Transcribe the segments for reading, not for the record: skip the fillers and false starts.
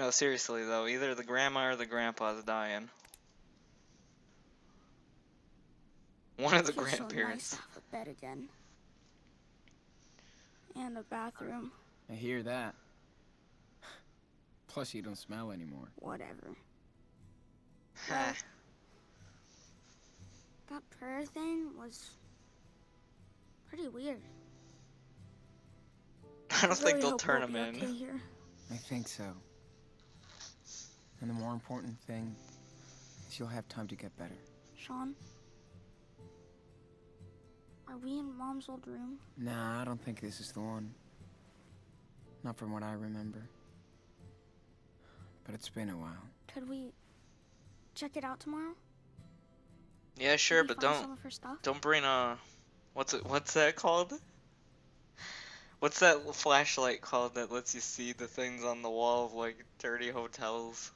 No, seriously though, either the grandma or the grandpa's dying. One of the grandparents. A bed again. And a bathroom. I hear that. Plus you don't smell anymore. Whatever. That prayer thing was pretty weird. I don't think they'll turn him in. I think so. And the more important thing is you'll have time to get better. Sean? Are we in Mom's old room? Nah, I don't think this is the one. Not from what I remember. But it's been a while. Could we check it out tomorrow? Yeah, sure, but don't bring a... What's that called? What's that flashlight called that lets you see the things on the wall of, like, dirty hotels?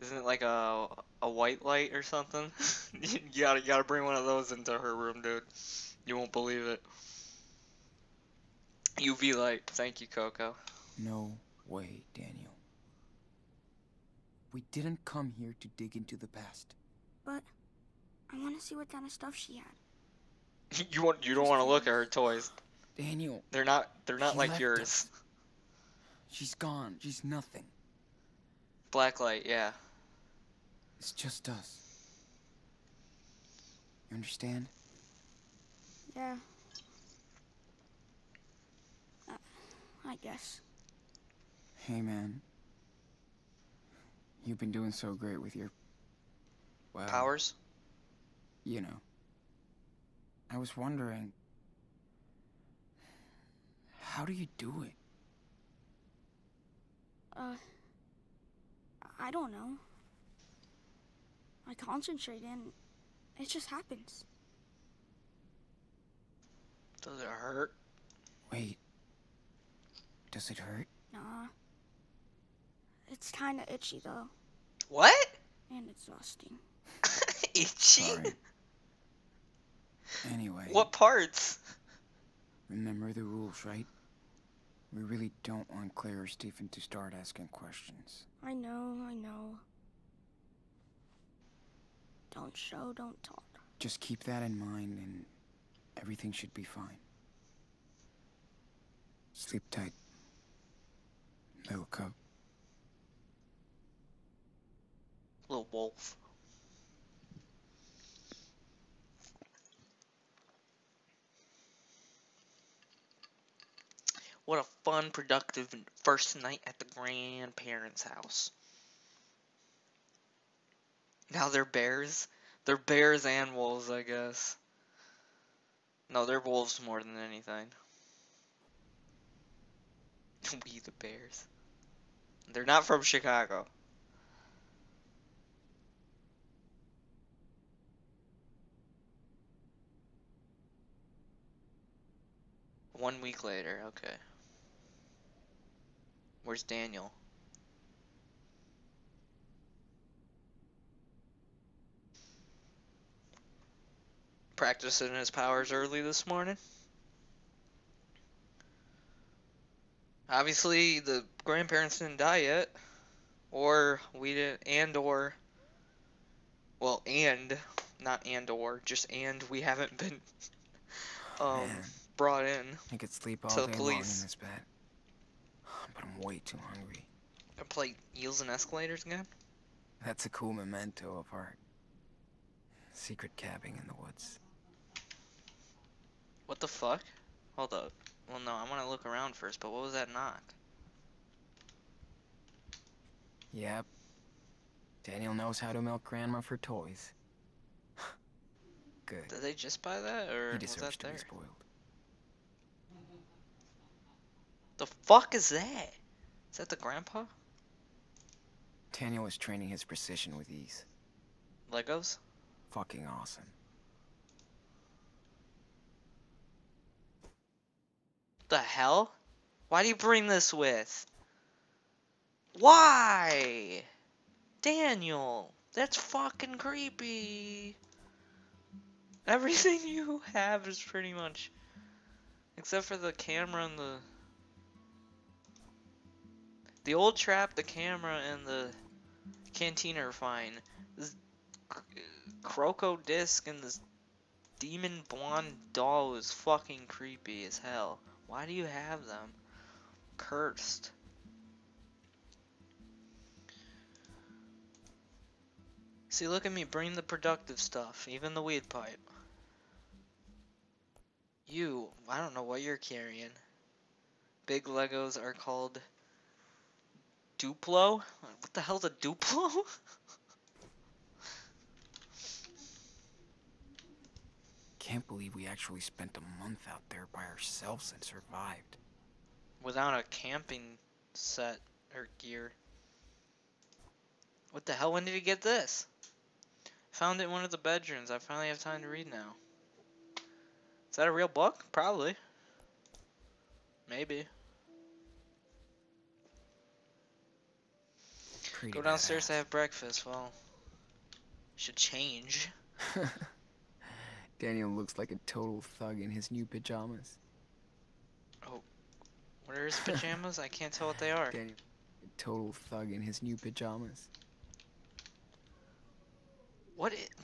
Isn't it like a white light or something? you gotta bring one of those into her room, dude. You won't believe it. UV light. Thank you, Coco. No way, Daniel. We didn't come here to dig into the past. But I want to see what kind of stuff she had. You don't want to look at her toys. Daniel. They're not like yours. Us. She's gone. She's nothing. Blacklight, yeah. It's just us. You understand? Yeah. I guess. Hey, man. You've been doing so great with your... Well, powers? You know. I was wondering, how do you do it? I don't know. I concentrate and it just happens. Does it hurt? Wait, does it hurt? Nah. It's kinda itchy though. What? And exhausting. Itchy? Sorry. Anyway. What parts? Remember the rules, right? We really don't want Claire or Stephen to start asking questions. I know. Don't show, don't talk. Just keep that in mind and everything should be fine. Sleep tight, little cub. Little wolf. What a fun, productive first night at the grandparents' house. Now they're bears? They're bears and wolves, I guess. No, they're wolves more than anything. We the bears. They're not from Chicago. One week later, okay. Where's Daniel? Practicing his powers early this morning? Obviously, the grandparents didn't die yet. Or, we didn't, and or... Well, and, not and or, just and we haven't been... Man, brought in. I could sleep all day long in this bed. But I'm way too hungry. I play Eels and Escalators again? That's a cool memento of our secret camping in the woods. What the fuck? Hold up. Well, no, I want to look around first, but what was that knock? Yep. Daniel knows how to milk Grandma for toys. Good. Did they just buy that, or was that there? He deserves to be spoiled. The fuck is that? Is that the grandpa? Daniel was training his precision with ease. Legos? Fucking awesome. The hell? Why do you bring this with? Why? Daniel, that's fucking creepy. Everything you have is pretty much... Except for the camera and the... The old trap, the camera, and the canteen are fine. This croco disc and this demon blonde doll is fucking creepy as hell. Why do you have them? Cursed. See, look at me, bring the productive stuff, even the weed pipe. You, I don't know what you're carrying. Big Legos are called Duplo? What the hell's a Duplo? Can't believe we actually spent a month out there by ourselves and survived. Without a camping set or gear. What the hell, when did you get this? Found it in one of the bedrooms. I finally have time to read now. Is that a real book? Probably. Maybe. Pretty Go downstairs to have breakfast. Well, should change. Daniel looks like a total thug in his new pajamas. Oh, what are his pajamas? I can't tell what they are. Daniel, a total thug in his new pajamas.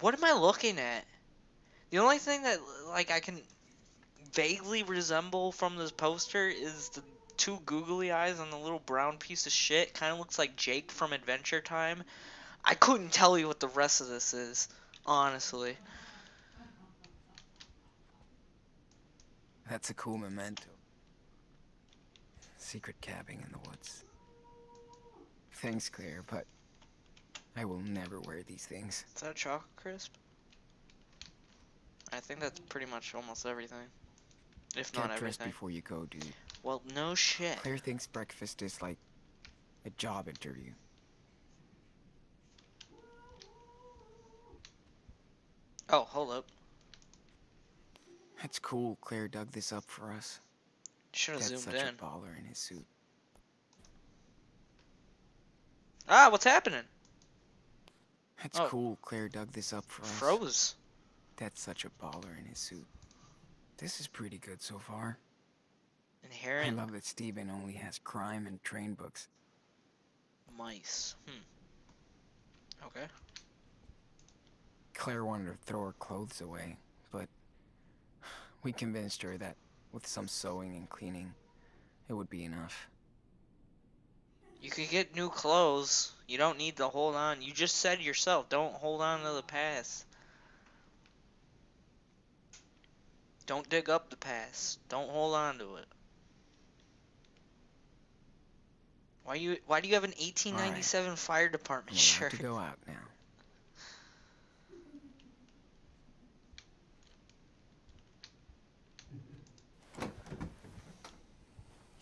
What am I looking at? The only thing that, like, I can vaguely resemble from this poster is the two googly eyes on the little brown piece of shit. Kind of looks like Jake from Adventure Time. I couldn't tell you what the rest of this is, honestly. That's a cool memento. Secret camping in the woods. Thanks, Claire, but I will never wear these things. Is that a chocolate crisp? I think that's pretty much almost everything. If not everything. Get dressed before you go, dude. Well, no shit. Claire thinks breakfast is like a job interview. Oh, hold up. That's cool. Claire dug this up for us. Should have zoomed in. That's such a baller in his suit. Ah, what's happening? That's cool. Claire dug this up for us. Froze. That's such a baller in his suit. This is pretty good so far. Inherent. I love that Steven only has crime and train books. Mice. Hmm. Okay. Claire wanted to throw her clothes away, but we convinced her that with some sewing and cleaning, it would be enough. You could get new clothes. You don't need to hold on. You just said yourself, don't hold on to the past. Don't dig up the past. Don't hold on to it. Why do you have an 1897 fire department shirt? Have to go out now.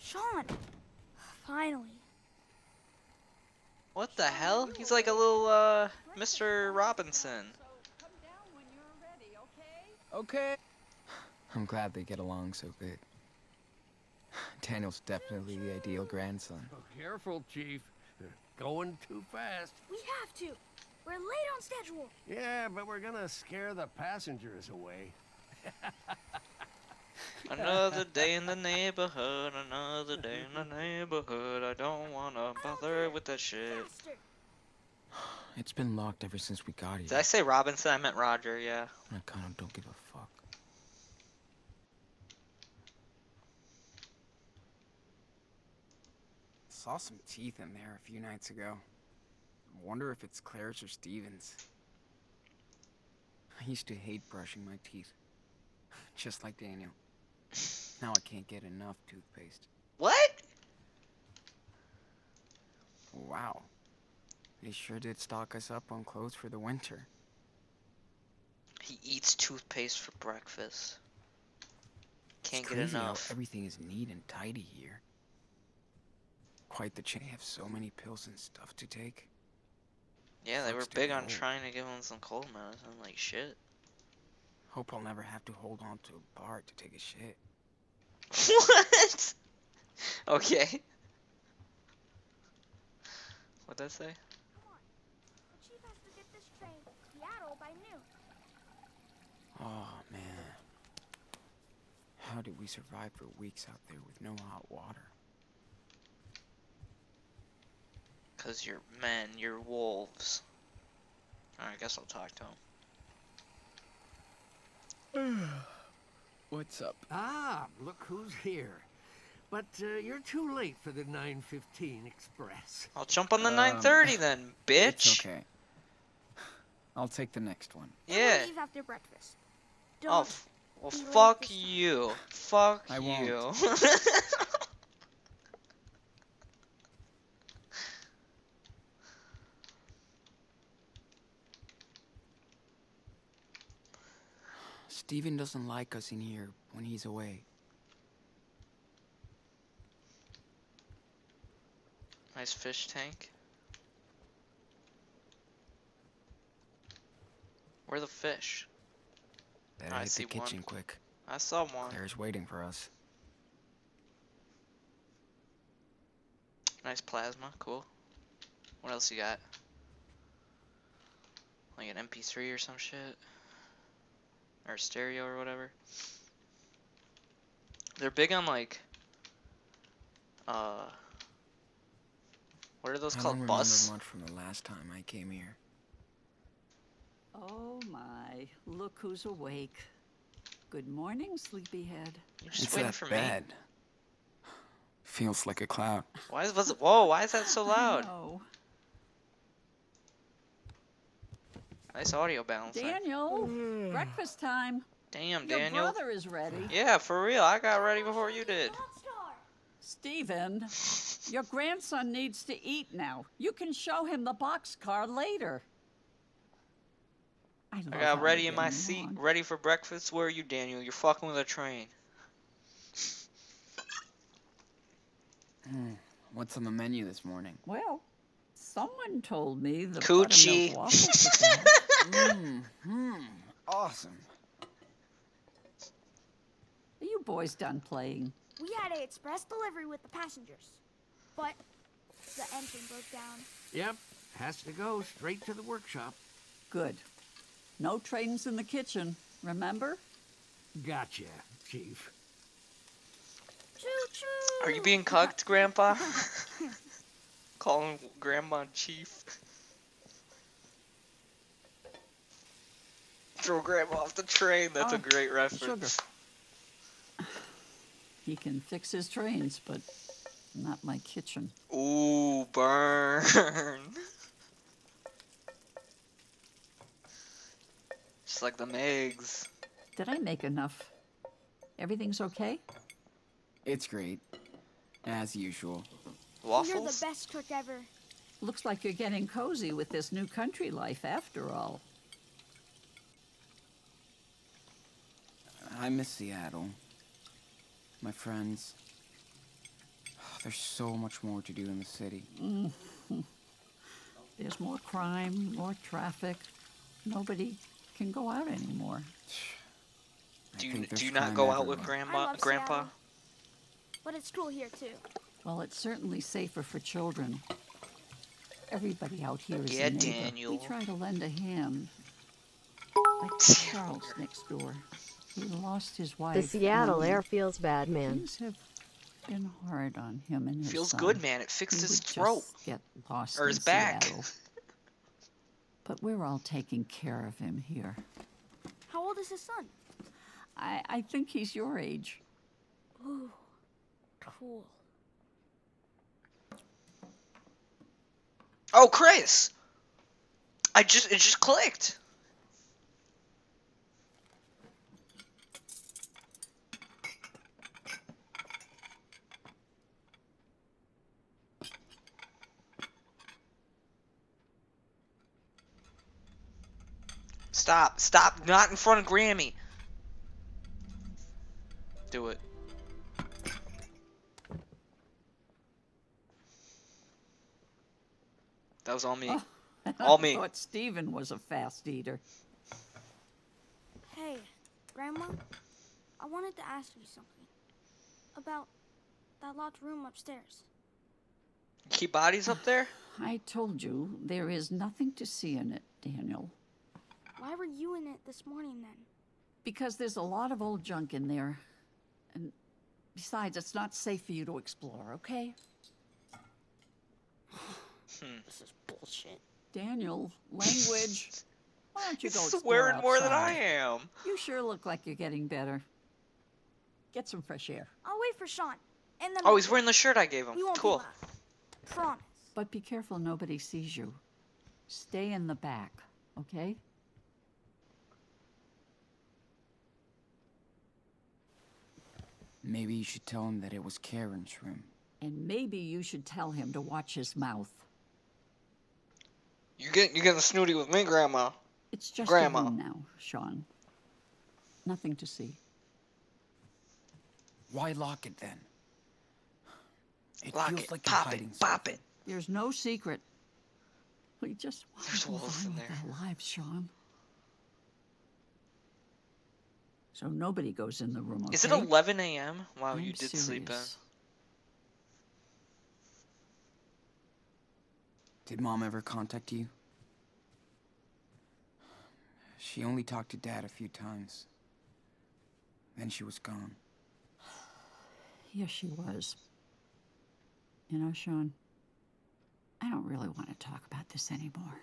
Sean, finally. What the hell? He's like a little Mr. Robinson. So come down when you're ready, okay? Okay. I'm glad they get along so good. Daniel's definitely the ideal grandson. Oh, careful, Chief. They're going too fast. We have to. We're late on schedule. Yeah, but we're gonna scare the passengers away. Another day in the neighborhood, another day in the neighborhood. I don't wanna bother with that shit. It's been locked ever since we got here. Did I say Robinson? I meant Roger, yeah. I kind of don't give a fuck. Saw some teeth in there a few nights ago. I wonder if it's Claire's or Steven's. I used to hate brushing my teeth. Just like Daniel. Now I can't get enough toothpaste. What? Wow. They sure did stock us up on clothes for the winter. He eats toothpaste for breakfast. Can't get enough. Everything is neat and tidy here. Quite the chain. They have so many pills and stuff to take. Yeah, they were big on trying to give him some cold medicine, like shit. Hope I'll never have to hold on to a bar to take a shit. What? Okay. What'd that say? Come on. The chief has to get this train to Seattle by noon. Oh man. How did we survive for weeks out there with no hot water? 'Cause you're men, you're wolves. Alright, I guess I'll talk to him. What's up? Ah, look who's here. But you're too late for the 9:15 express. I'll jump on the 9:30 then, bitch. It's okay. I'll take the next one. Yeah. We'll leave after breakfast. Don't well, fuck you. Fuck I you. Won't. Steven doesn't like us in here when he's away. Nice fish tank. Where are the fish? Better hit the kitchen quick. I saw one. There's waiting for us. Nice plasma, cool. What else you got? Like an MP3 or some shit? Or stereo or whatever. They're big on like what are those called? Bus? I don't remember much from the last time I came here. Oh my, look who's awake. Good morning, sleepyhead. You're just waiting for bed. Me. Feels like a cloud. Why is why is that so loud? No. Nice audio balance. Daniel, breakfast time. Damn, Daniel. Your brother is ready. Yeah, for real. I got ready before you did. Steven, your grandson needs to eat now. You can show him the boxcar later. I got ready in my seat, ready for breakfast. Where are you, Daniel? You're fucking with a train. What's on the menu this morning? Well, someone told me the coochie. Awesome. Are you boys done playing? We had an express delivery with the passengers, but the engine broke down. Yep, has to go straight to the workshop. Good. No trains in the kitchen, remember? Gotcha, Chief. Choo-choo. Are you being cucked, Grandpa? Calling Grandma Chief. Throw Grandma off the train. That's a great reference. Sugar. He can fix his trains, but not my kitchen. Ooh, burn. Just like them eggs. Did I make enough? Everything's okay? It's great. As usual. Waffles? You're the best cook ever. Looks like you're getting cozy with this new country life after all. I miss Seattle. My friends. Oh, there's so much more to do in the city. There's more crime, more traffic. Nobody can go out anymore. Do you not go out with Grandpa? Seattle. But it's cool here too. Well, it's certainly safer for children. Everybody out here is a neighbor. Daniel. We try to lend a hand. Like Charles next door. He lost his wife. The Seattle air feels bad, man. Things have been hard on him and his son. Good, man. It fixed his throat. Get lost or his back. Seattle. But we're all taking care of him here. How old is his son? I think he's your age. Ooh, cool. Oh, Chris! It just clicked. Stop, stop, not in front of Grammy. Do it. That was all me. All me. I thought Steven was a fast eater. Hey, Grandma, I wanted to ask you something about that locked room upstairs. Keep bodies up there? I told you, there is nothing to see in it, Daniel. Why were you in it this morning, then? Because there's a lot of old junk in there. And besides, it's not safe for you to explore, okay? This is bullshit. Daniel, language. Why don't you go swearing outside? More than I am. You sure look like you're getting better. Get some fresh air. I'll wait for Sean. And then he's wearing the shirt I gave him. Cool. Promise. But be careful nobody sees you. Stay in the back, okay? Maybe you should tell him that it was Karen's room. And maybe you should tell him to watch his mouth. You're getting snooty with me, Grandma. It's just Grandma now, Sean. Nothing to see. Why lock it then? It lock it, like pop it, pop it. There's no secret. We just want to live our lives, Sean. So nobody goes in the room, okay? Is it 11 a.m.? Wow, I'm serious. Sleep in. Did Mom ever contact you? She only talked to Dad a few times. Then she was gone. Yes, she was. You know, Sean, I don't really want to talk about this anymore.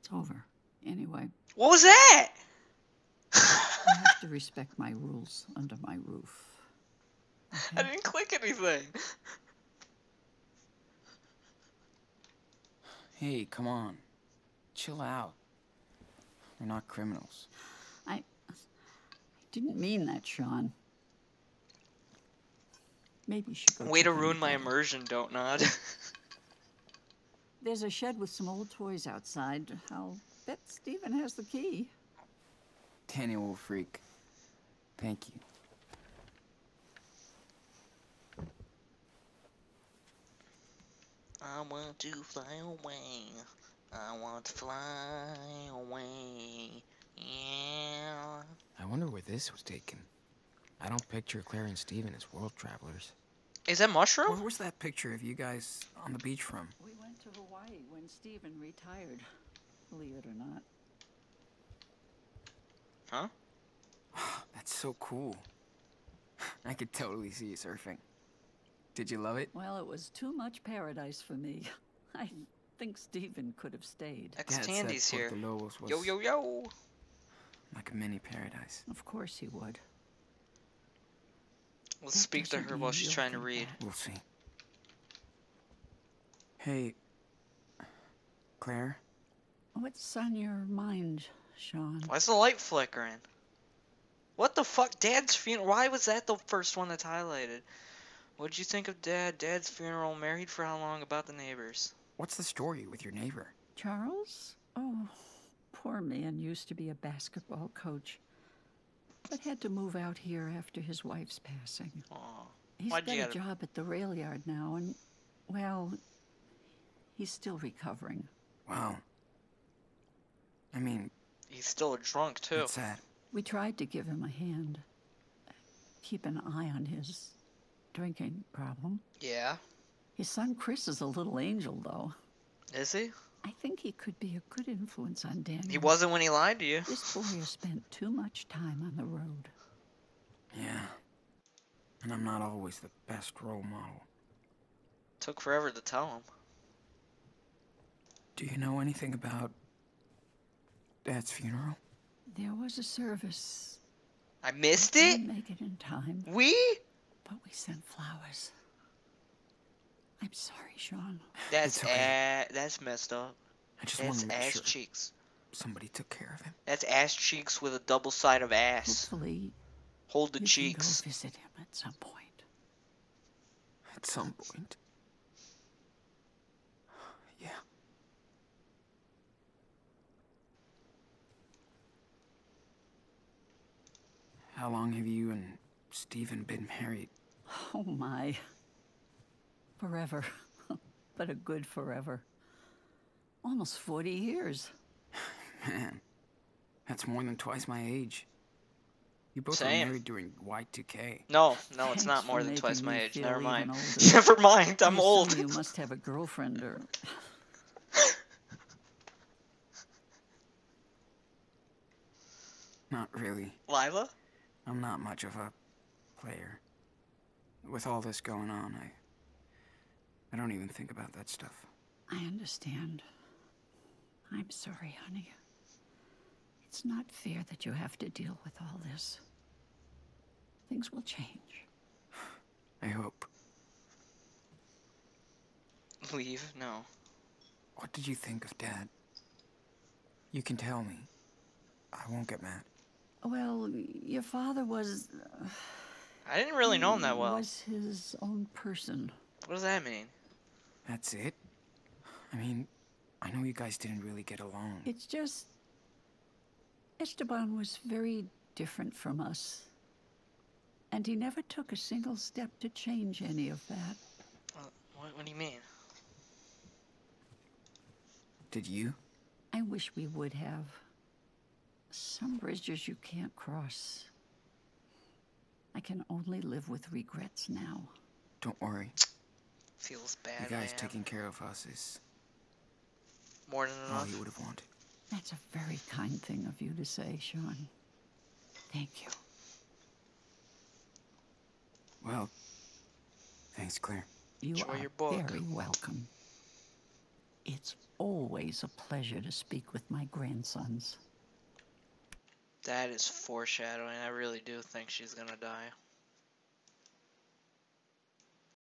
It's over. Anyway. What was that? I have to respect my rules under my roof. Okay? I didn't click anything. Hey, come on. Chill out. We're not criminals. I didn't mean that, Sean. Maybe you should go. Way to ruin my immersion, don't nod. There's a shed with some old toys outside. I'll bet Steven has the key. Daniel will freak. Thank you. I want to fly away. I want to fly away. Yeah. I wonder where this was taken. I don't picture Claire and Steven as world travelers. Is that mushroom? Where was that picture of you guys on the beach from? We went to Hawaii when Steven retired. Believe it or not. Huh? That's so cool. I could totally see you surfing. Did you love it? Well, it was too much paradise for me. I think Steven could have stayed. Ex-Tandy's here. Yo, yo, yo! Like a mini paradise. Of course he would. Let's speak to her while she's trying to read. We'll see. Hey, Claire? What's on your mind, Sean? Why's the light flickering? What the fuck? Dad's funeral? Why was that the first one that's highlighted? What'd you think of Dad? Dad's funeral, married for how long, about the neighbors? What's the story with your neighbor? Charles? Oh, poor man, used to be a basketball coach, but had to move out here after his wife's passing. Aww. He's got a job at the rail yard now, and, well, he's still recovering. Wow. I mean... He's still a drunk, too. That's sad. We tried to give him a hand. Keep an eye on his... drinking problem. Yeah. His son Chris is a little angel, though. Is he? I think he could be a good influence on Daniel. He wasn't when he lied to you. This boy has spent too much time on the road. Yeah. And I'm not always the best role model. Took forever to tell him. Do you know anything about Dad's funeral? There was a service. I missed it? Didn't make it in time. We? But we sent flowers. I'm sorry, Sean. That's okay. That's messed up. I just want to make sure cheeks. Somebody took care of him. That's ass cheeks with a double side of ass. Hopefully, hold the cheeks. Go visit him at some point. At some point. Yeah. How long have you and Steven been married? Oh my. Forever. But a good forever. Almost 40 years. Man. That's more than twice my age. You both were married during Y2K. No, it's not more than twice my age. Never mind. Never mind, I'm old. You must have a girlfriend or... Not really. Lila? I'm not much of a player. With all this going on, I don't even think about that stuff. I understand. I'm sorry, honey. It's not fair that you have to deal with all this. Things will change. I hope. Leave? No. What did you think of Dad? You can tell me. I won't get mad. Well, your father was... I didn't really know him that well. He was his own person. What does that mean? That's it? I mean, I know you guys didn't really get along. It's just... Esteban was very different from us. And he never took a single step to change any of that. What do you mean? Did you? I wish we would have. Some bridges you can't cross. I can only live with regrets now. Don't worry. Feels bad. You guys taking care of us is more than enough. All you would have wanted. That's a very kind thing of you to say, Sean. Thank you. Well, thanks, Claire. You are very welcome. It's always a pleasure to speak with my grandsons. That is foreshadowing. I really do think she's gonna die.